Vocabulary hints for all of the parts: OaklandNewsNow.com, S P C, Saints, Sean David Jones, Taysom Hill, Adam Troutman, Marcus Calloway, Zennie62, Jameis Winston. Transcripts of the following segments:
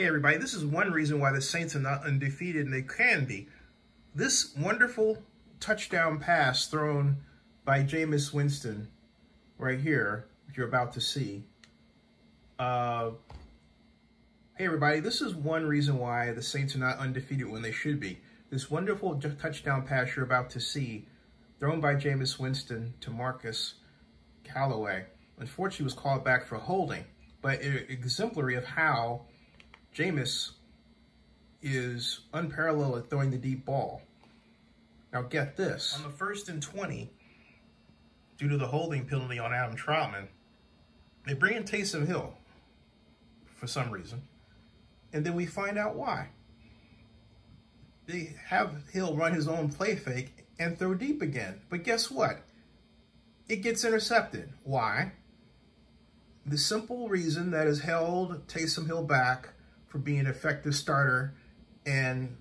Hey everybody, this is one reason why the Saints are not undefeated, and they can be. This wonderful touchdown pass thrown by Jameis Winston right here, which you're about to see. Hey everybody, this is one reason why the Saints are not undefeated when they should be. This wonderful touchdown pass you're about to see, thrown by Jameis Winston to Marcus Calloway. Unfortunately, was called back for holding, but exemplary of how Jameis is unparalleled at throwing the deep ball. Now get this. On the 1st and 20, due to the holding penalty on Adam Troutman, they bring in Taysom Hill for some reason, and then we find out why. They have Hill run his own play fake and throw deep again, but guess what? It gets intercepted. Why? The simple reason that has held Taysom Hill back for being an effective starter and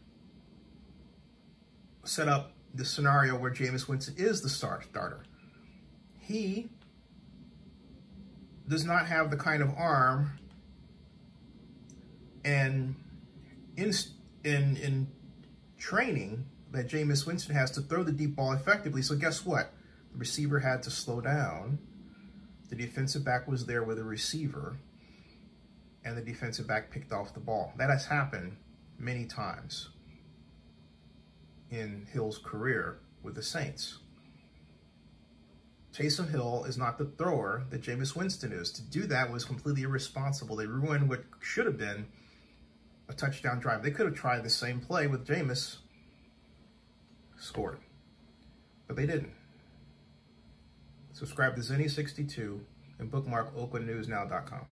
set up the scenario where Jameis Winston is the starter. He does not have the kind of arm and in training that Jameis Winston has to throw the deep ball effectively. So guess what? The receiver had to slow down. The defensive back was there with a receiver, and the defensive back picked off the ball. That has happened many times in Hill's career with the Saints. Taysom Hill is not the thrower that Jameis Winston is. To do that was completely irresponsible. They ruined what should have been a touchdown drive. They could have tried the same play with Jameis, scored, but they didn't. Subscribe to Zennie62 and bookmark OaklandNewsNow.com.